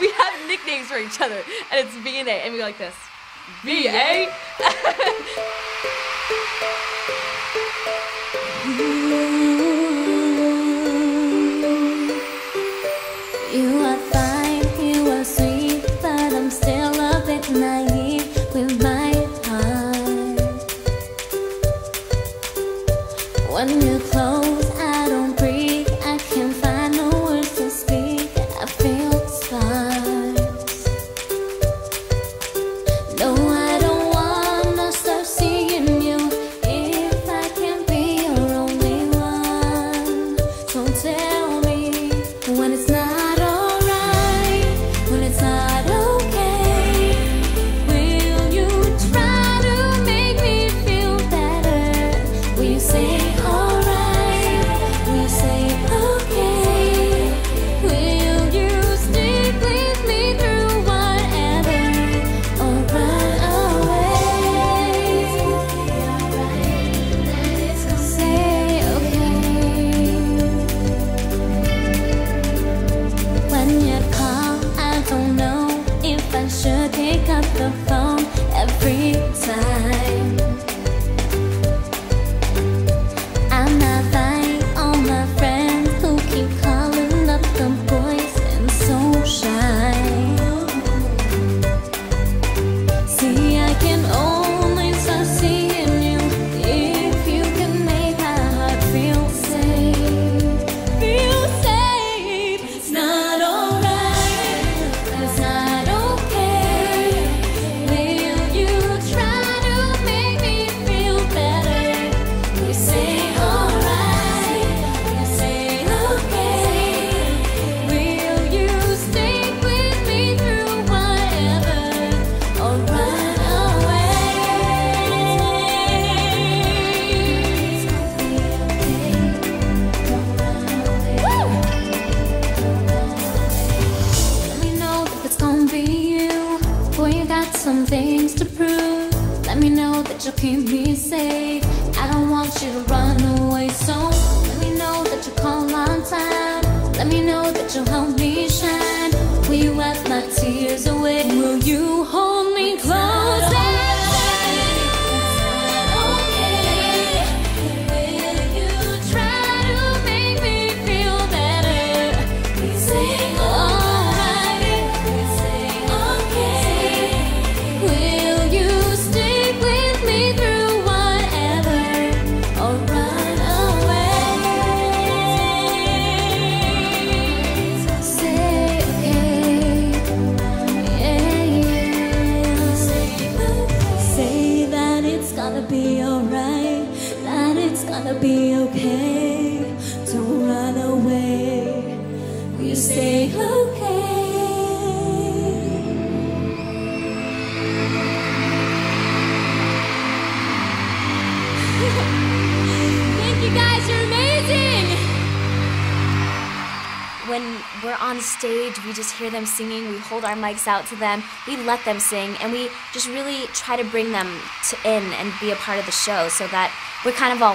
We have nicknames for each other, and it's B and A, and we go like this. B A. You are fine, you are sweet, but I'm still a bit naive with my heart. When you close, I don't breathe. I can't find no words to speak. I feel scars. No, I don't wanna stop seeing you if I can be your only one. So tell me when it's not. The phone every time I'm not like all my friends who keep calling up the boys and so shy. See, I can only start seeing you if you can make my heart feel safe. Feel safe. It's not alright. It's not okay. Some things to prove. Let me know that you keep me safe. I don't want you to run away, so let me know that you call on time. Let me know that you help me shine. Will you wipe my tears away? Will you hold me close? Be alright, that it's gonna be okay. Don't run away. Will you stay okay? Thank you guys, you're amazing. When we're on stage, we just hear them singing, we hold our mics out to them, we let them sing, and we just really try to bring them in and be a part of the show so that we're kind of all